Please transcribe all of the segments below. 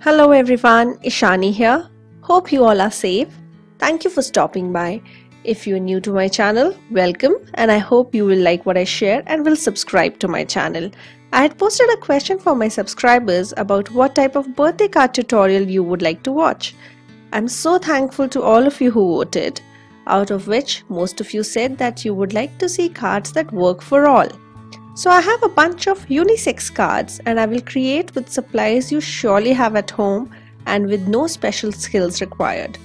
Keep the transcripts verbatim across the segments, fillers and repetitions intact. Hello everyone, Ishani here. Hope you all are safe. Thank you for stopping by. If you are new to my channel, welcome, and I hope you will like what I share and will subscribe to my channel. I had posted a question for my subscribers about what type of birthday card tutorial you would like to watch. I'm so thankful to all of you who voted, out of which most of you said that you would like to see cards that work for all. So I have a bunch of unisex cards and I will create with supplies you surely have at home and with no special skills required.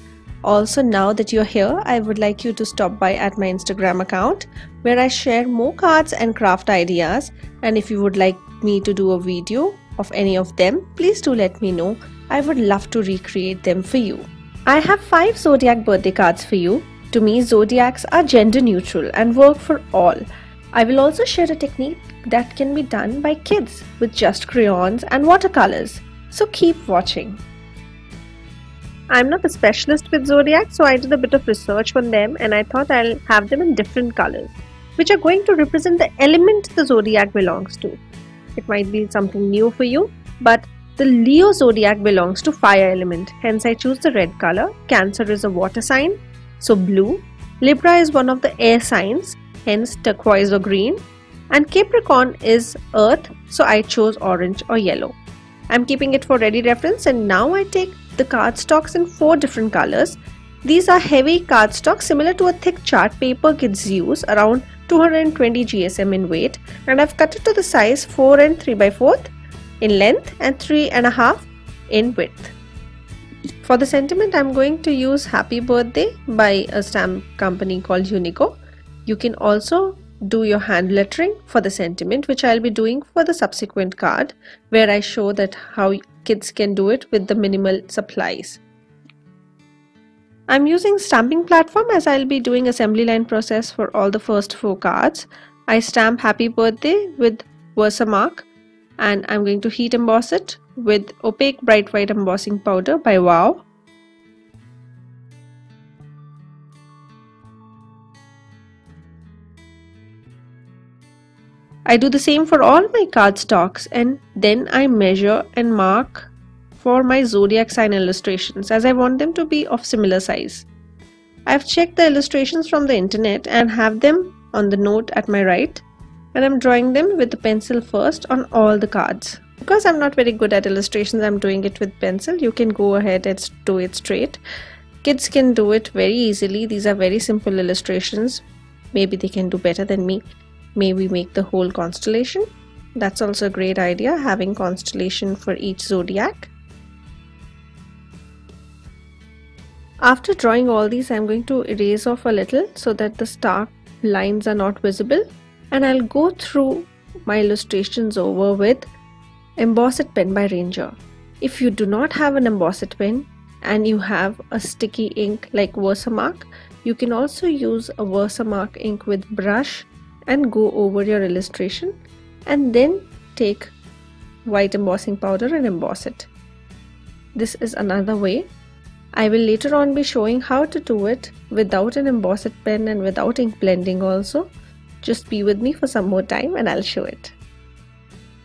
Also, now that you're here, I would like you to stop by at my Instagram account where I share more cards and craft ideas, and if you would like me to do a video of any of them, please do let me know. I would love to recreate them for you. I have five zodiac birthday cards for you. To me, zodiacs are gender neutral and work for all. I will also share a technique that can be done by kids with just crayons and watercolors, so keep watching. I'm not a specialist with zodiac, so I did a bit of research on them and I thought I'll have them in different colors, which are going to represent the element the zodiac belongs to. It might be something new for you, but the Leo zodiac belongs to fire element, hence I choose the red color. Cancer is a water sign, so blue. Libra is one of the air signs, hence turquoise or green, and Capricorn is earth, so I chose orange or yellow. I'm keeping it for ready reference, and now I take the cardstocks in four different colors. These are heavy cardstocks similar to a thick chart paper kids use, around two hundred twenty G S M in weight, and I've cut it to the size four and three by four in length and three and a half in width. For the sentiment, I'm going to use Happy Birthday by a stamp company called Uniko. You can also do your hand lettering for the sentiment, which I'll be doing for the subsequent card where I show that how kids can do it with the minimal supplies. I'm using stamping platform as I'll be doing assembly line process for all the first four cards. I stamp Happy Birthday with VersaMark and I'm going to heat emboss it with opaque bright white embossing powder by Wow. I do the same for all my cardstocks, and then I measure and mark for my zodiac sign illustrations as I want them to be of similar size. I've checked the illustrations from the internet and have them on the note at my right, and I'm drawing them with the pencil first on all the cards. Because I'm not very good at illustrations, I'm doing it with pencil. You can go ahead and do it straight. Kids can do it very easily. These are very simple illustrations. Maybe they can do better than me. Maybe make the whole constellation. That's also a great idea, having constellation for each zodiac. After drawing all these, I'm going to erase off a little so that the stark lines are not visible, and I'll go through my illustrations over with embossed pen by Ranger. If you do not have an embossed pen and you have a sticky ink like VersaMark, you can also use a VersaMark ink with brush and go over your illustration, and then take white embossing powder and emboss it. This is another way. I will later on be showing how to do it without an embossed pen and without ink blending also. Just be with me for some more time and I'll show it.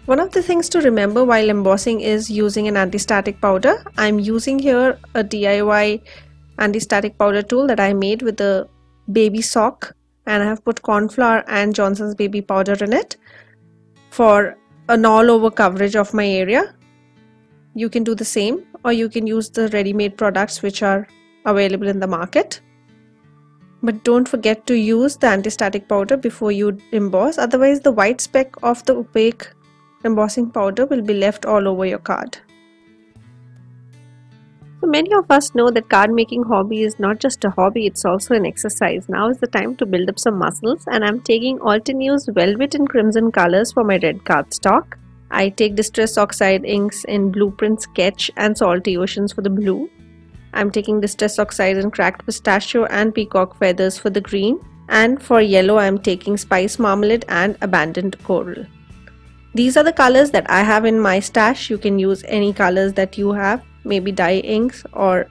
One of the things to remember while embossing is using an anti-static powder. I'm using here a D I Y anti-static powder tool that I made with a baby sock, and I have put corn flour and Johnson's baby powder in it for an all over coverage of my area. You can do the same, or you can use the ready-made products which are available in the market. But don't forget to use the anti-static powder before you emboss, otherwise the white speck of the opaque embossing powder will be left all over your card. So many of us know that card making hobby is not just a hobby, it's also an exercise. Now is the time to build up some muscles, and I'm taking Alternew's Velvet and Crimson colors for my red cardstock. I take Distress Oxide inks in Blueprint Sketch and Salty Oceans for the blue. I'm taking Distress Oxide in Cracked Pistachio and Peacock Feathers for the green. And for yellow, I'm taking Spiced Marmalade and Abandoned Coral. These are the colors that I have in my stash. You can use any colors that you have. Maybe dye inks or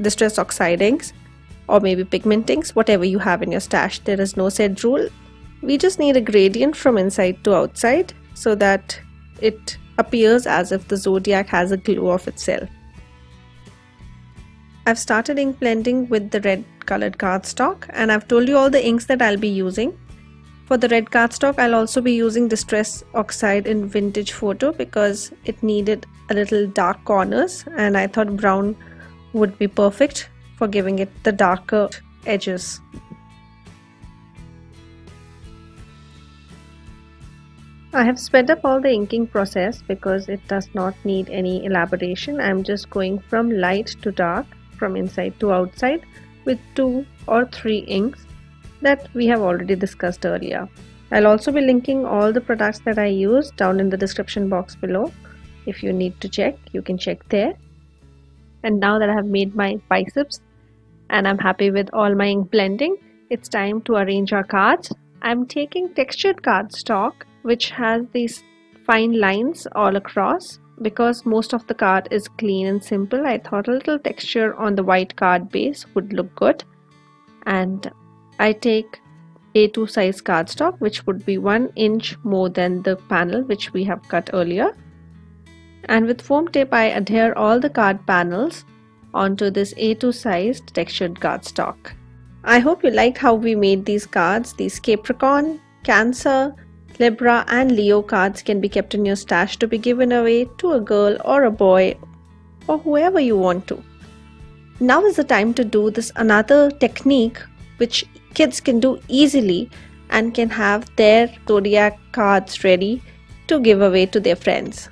distress oxide inks, or maybe pigment inks, whatever you have in your stash. There is no set rule. We just need a gradient from inside to outside so that it appears as if the zodiac has a glow of itself. I've started ink blending with the red colored cardstock, and I've told you all the inks that I'll be using. For the red cardstock, I'll also be using Distress Oxide in Vintage Photo because it needed a little dark corners, and I thought brown would be perfect for giving it the darker edges. I have sped up all the inking process because it does not need any elaboration. I'm just going from light to dark, from inside to outside, with two or three inks that we have already discussed earlier. I'll also be linking all the products that I use down in the description box below. If you need to check, you can check there. And now that I have made my biceps and I'm happy with all my ink blending, it's time to arrange our cards. I'm taking textured cardstock, which has these fine lines all across. Because most of the card is clean and simple, I thought a little texture on the white card base would look good. And I take A two size cardstock, which would be one inch more than the panel which we have cut earlier. And with foam tape, I adhere all the card panels onto this A two sized textured cardstock. I hope you liked how we made these cards. These Capricorn, Cancer, Libra and Leo cards can be kept in your stash to be given away to a girl or a boy or whoever you want to. Now is the time to do this another technique which kids can do easily and can have their zodiac cards ready to give away to their friends.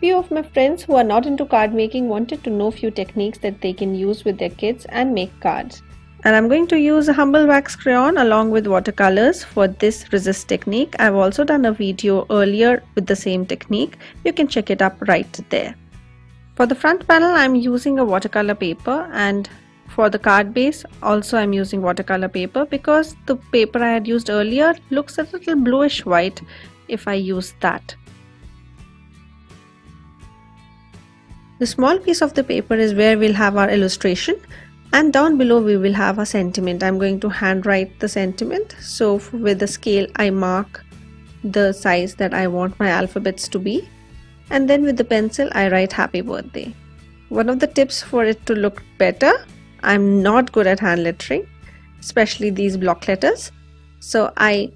Few of my friends who are not into card making wanted to know few techniques that they can use with their kids and make cards. And I'm going to use a humble wax crayon along with watercolors for this resist technique. I've also done a video earlier with the same technique. You can check it up right there. For the front panel, I'm using a watercolor paper, and for the card base also I'm using watercolor paper because the paper I had used earlier looks a little bluish white if I use that. The small piece of the paper is where we'll have our illustration. And down below we will have a sentiment. I'm going to handwrite the sentiment. So with the scale I mark the size that I want my alphabets to be. And then with the pencil I write happy birthday. One of the tips for it to look better, I'm not good at hand lettering, especially these block letters. So I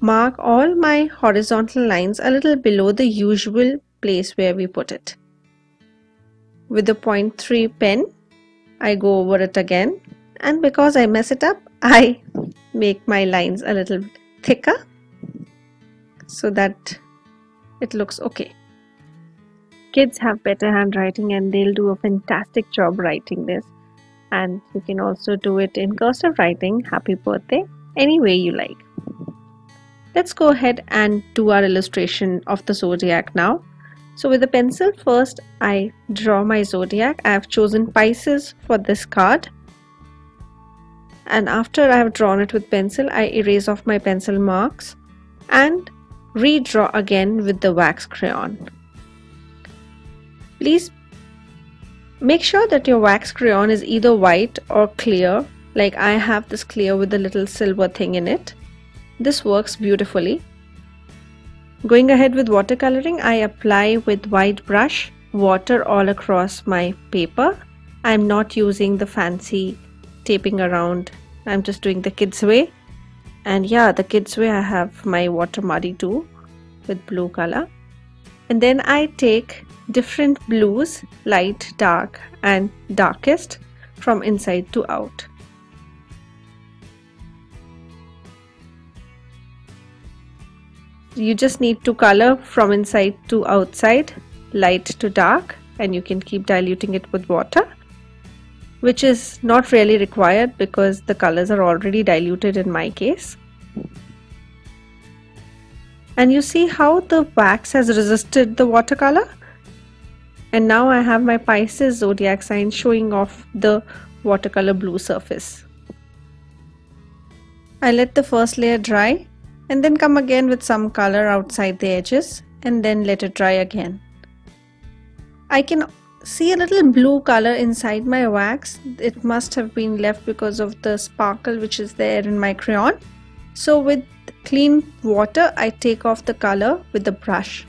mark all my horizontal lines a little below the usual place where we put it. With the point three pen, I go over it again, and because I mess it up, I make my lines a little thicker so that it looks okay. Kids have better handwriting and they'll do a fantastic job writing this, and you can also do it in cursive writing, happy birthday, any way you like. Let's go ahead and do our illustration of the zodiac now. So with a pencil first, I draw my zodiac. I have chosen Pisces for this card. And after I have drawn it with pencil, I erase off my pencil marks and redraw again with the wax crayon. Please make sure that your wax crayon is either white or clear. Like I have this clear with a little silver thing in it. This works beautifully. Going ahead with watercoloring, I apply with white brush water all across my paper. I'm not using the fancy taping around. I'm just doing the kids way. And yeah, the kids way I have my water muddy too with blue color. And then I take different blues, light, dark and darkest, from inside to out. You just need to color from inside to outside, light to dark, and you can keep diluting it with water, which is not really required because the colors are already diluted in my case. And you see how the wax has resisted the watercolor? And now I have my Pisces zodiac sign showing off the watercolor blue surface. I let the first layer dry. And then come again with some color outside the edges and then let it dry again. I can see a little blue color inside my wax. It must have been left because of the sparkle which is there in my crayon. So with clean water I take off the color with the brush.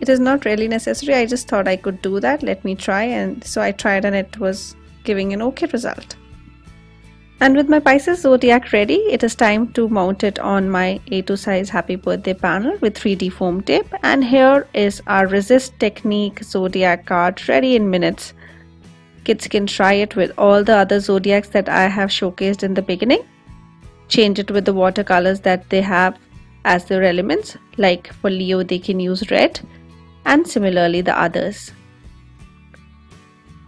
It is not really necessary, I just thought I could do that, let me try, and so I tried and it was giving an okay result. And with my Pisces zodiac ready, it is time to mount it on my A two size happy birthday panel with three D foam tape, and here is our Resist Technique zodiac card ready in minutes. Kids can try it with all the other zodiacs that I have showcased in the beginning. Change it with the watercolors that they have as their elements, like for Leo they can use red, and similarly the others.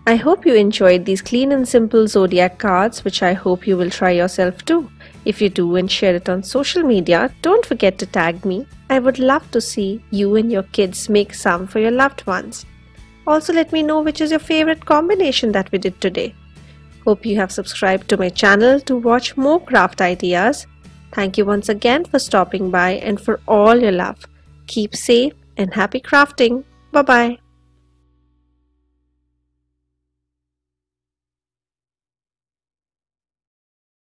I hope you enjoyed these clean and simple zodiac cards, which I hope you will try yourself too. If you do and share it on social media, don't forget to tag me. I would love to see you and your kids make some for your loved ones. Also, let me know which is your favorite combination that we did today. Hope you have subscribed to my channel to watch more craft ideas. Thank you once again for stopping by and for all your love. Keep safe and happy crafting. Bye bye.